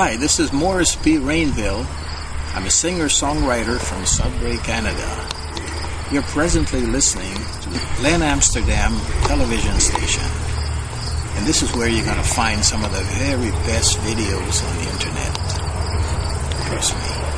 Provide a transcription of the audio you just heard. Hi, this is Morris P. Rainville. I'm a singer-songwriter from Sudbury, Canada. You're presently listening to Len Amsterdam television station. And this is where you're going to find some of the very best videos on the internet. Trust me.